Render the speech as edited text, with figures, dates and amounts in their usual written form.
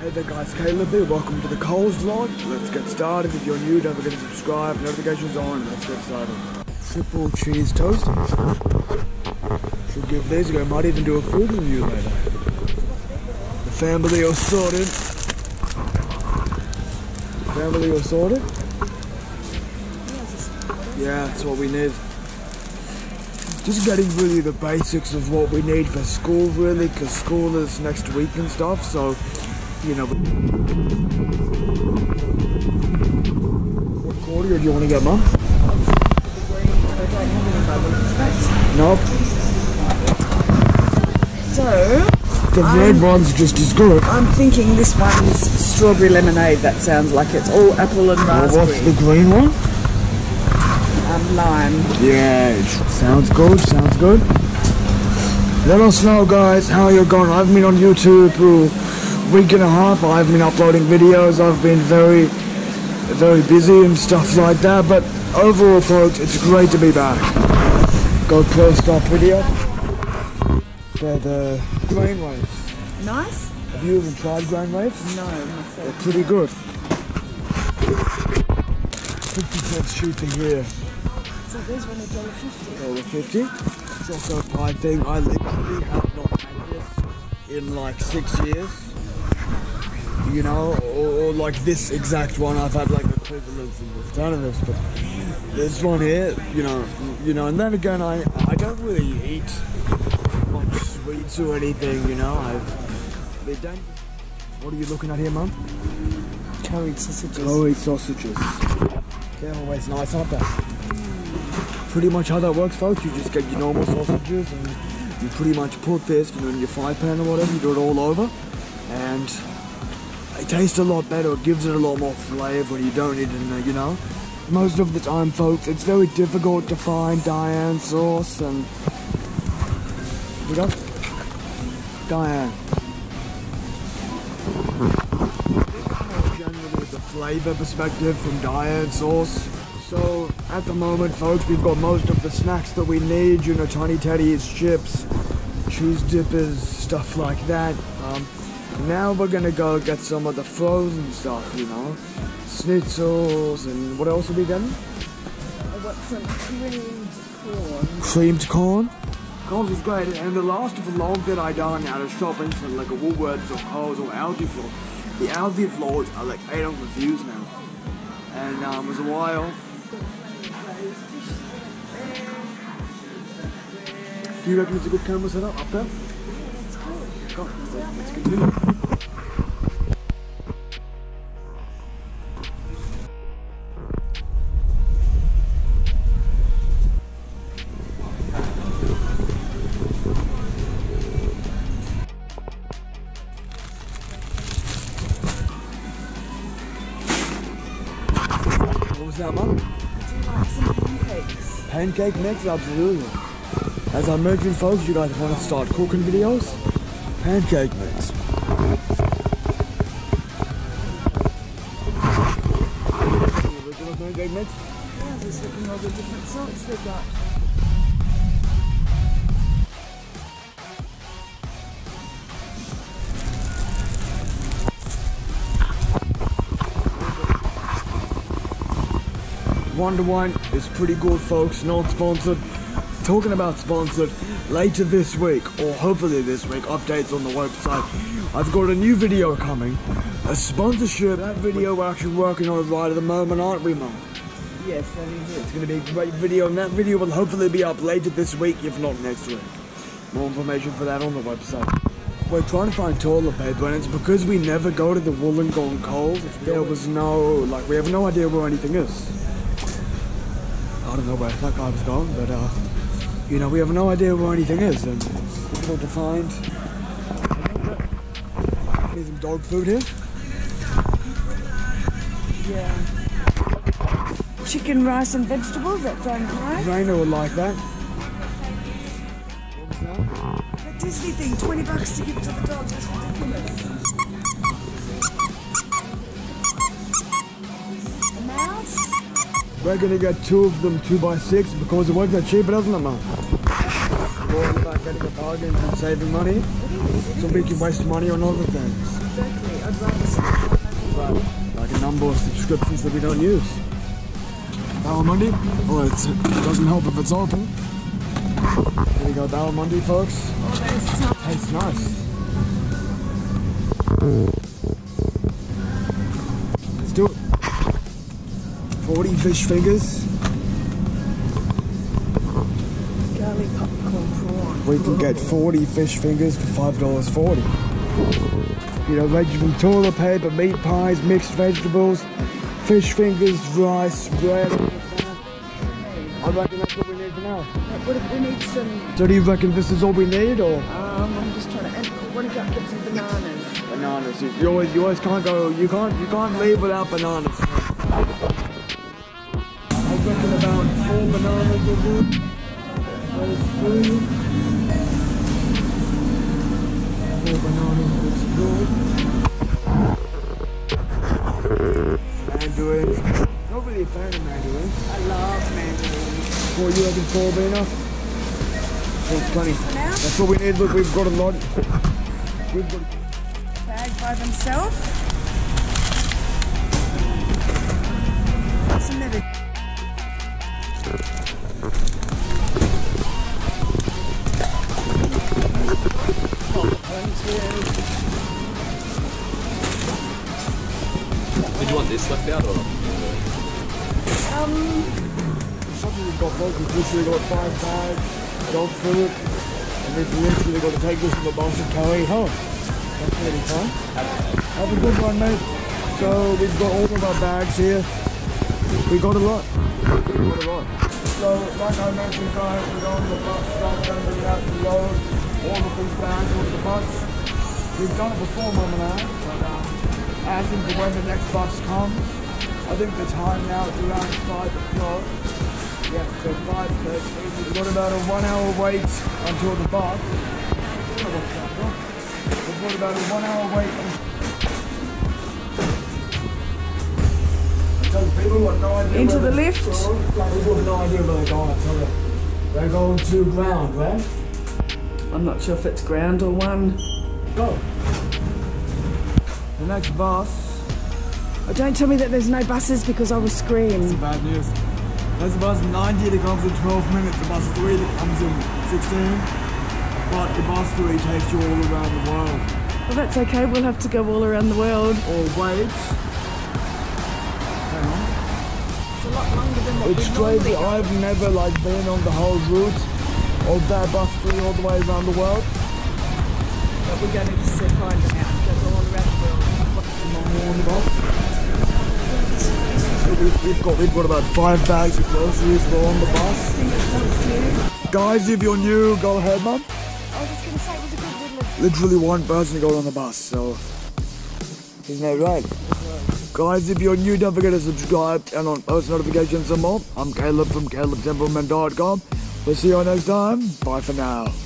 Hey there guys, Caleb here, welcome to the Coles vlog. Let's get started. If you're new, don't forget to subscribe, notifications on, let's get started. Triple cheese toast. Should give these a go, might even do a food review later. The family all sorted. The family all sorted? Yeah, that's what we need. Just getting really the basics of what we need for school really, because school is next week and stuff, so you know. What quarter do you want to get, Mum? Nope. So the red one's just as good. I'm thinking this one's strawberry lemonade. That sounds like it's all apple and raspberry. What's the green one? Lime. Yeah, sounds good, sounds good. Let us know guys how you're going. I've been on YouTube for a week and a half. I've been uploading videos. I've been very busy and stuff like that, but overall folks, it's great to be back. Go post our video. They're the grain waves. Nice. Have you even tried grain waves? No, myself. They're pretty good. 50 cents shooting here. So these ones are $1.50. It's also a pie thing. I literally have not had this in like 6 years. You know, or like this exact one. I've had like equivalents and this kind of this, but this one here, you know. And then again, I don't really eat like sweets or anything. You know, they don't. What are you looking at here, Mum? Curried sausages. Curried sausages. They're always nice, aren't they? Pretty much how that works folks, you just get your normal sausages and you pretty much put this in your fry pan or whatever, you do it all over and it tastes a lot better, it gives it a lot more flavour, you don't need it, you know. Most of the time folks, it's very difficult to find Diane sauce and... We got Diane. Generally the flavour perspective from Diane sauce. So, at the moment folks, we've got most of the snacks that we need, you know, tiny teddies, chips, cheese dippers, stuff like that. Now we're gonna go get some of the frozen stuff, you know, schnitzels, and what else are we getting? I got some creamed corn. Creamed corn? Coles is great, and the last vlog that I done out of shopping for like a Woolworths or Coles or Aldi vlog, the Aldi vlogs are like 800 views now, and it was a while. Do you reckon it's a good camera setup up there? Yeah, it's cool. Go, let's continue. What was that, Mum? Would you like some pancakes? Pancake mix, absolutely. As I mentioned folks, you guys want to start cooking videos? Pancake mix. The original pancake mix? Yeah, just looking at all the different sorts they've got. Wonder Wine is pretty good folks, not sponsored. Talking about sponsored, later this week, or hopefully this week, updates on the website. I've got a new video coming, a sponsorship. That video we're actually working on right at the moment, aren't we, Mum? Yes, that is it. It's going to be a great video, and that video will hopefully be up later this week, if not next week. More information for that on the website. We're trying to find toilet paper, and it's because we never go to the Wollongong Coles. There was no, like, we have no idea where anything is. I don't know where that guy was gone, but, you know, we have no idea where anything is, and it's difficult to find. Need some dog food here? Yeah. Chicken, rice and vegetables, that sounds nice. Raina would like that. What was that? That Disney thing, 20 bucks to give to the dogs, that's ridiculous. A mouse? We're gonna get two of them 2x6 because it works out cheaper, doesn't it, Mum? We're all about getting a bargain and saving money, so we can waste money on other things. Exactly. I Like a number of subscriptions that we don't use. Dalamundi, well, it doesn't help if it's open. Here we go, Dalamundi, folks. Oh, tastes nice. Let's do it. 40 fish fingers. Garlic popcorn prawn. We can get 40 fish fingers for $5.40. You know, ranging from toilet paper, meat pies, mixed vegetables, fish fingers, rice, bread. I reckon that's what we need for now. We need some... So do you reckon this is all we need, or...? I'm just trying to... What if I get some bananas? Bananas. You always can't go... You can't leave without bananas. I reckon about 4 bananas will do. There's food. 4 bananas looks good. Mandarins. Not really a fan of mandarins. I love mandarins. Four, you reckon 4 will be enough? 4's plenty. That's what we need. Look, we've got a lot. We've got a bag by themselves. Did you want this left out or not? We've got both, we've literally got 5 bags, dog food, and we've literally got to take this from the box and carry home. That's pretty fun. Have a good one, mate. So we've got all of our bags here. We got a lot. We got a lot. So, like I mentioned, guys, we're going to the bus, right down the road, all of these bags on the bus. We've done it before, Mum and I, but asking for when the next bus comes. I think the time now is around 5 o'clock. Yeah, so 5:30. We've got about a 1 hour wait until the bus. We've got about a 1 hour wait until... Into the lift. People have no idea where they're going, so they're going to ground, right? I'm not sure if it's ground or one. Go. The next bus. Oh, don't tell me that there's no buses because I will scream. That's bad news. There's a bus 90 that comes in 12 minutes, the bus 3 that comes in 16, but the bus 3 takes you all around the world. Well, that's okay, we'll have to go all around the world. Or wait. It's crazy, I've never like been on the whole route of that bus through all the way around the world. But we're going to just find them out, because all around the world. So we've got about 5 bags of groceries all on the bus. Guys, if you're new, go ahead, Mum. I was just going to say, it was a good little... Literally one person got on the bus, so... Isn't that right? Guys, if you're new, don't forget to subscribe and on post notifications and more. I'm Caleb from CalebTempleman.com. We'll see you all next time. Bye for now.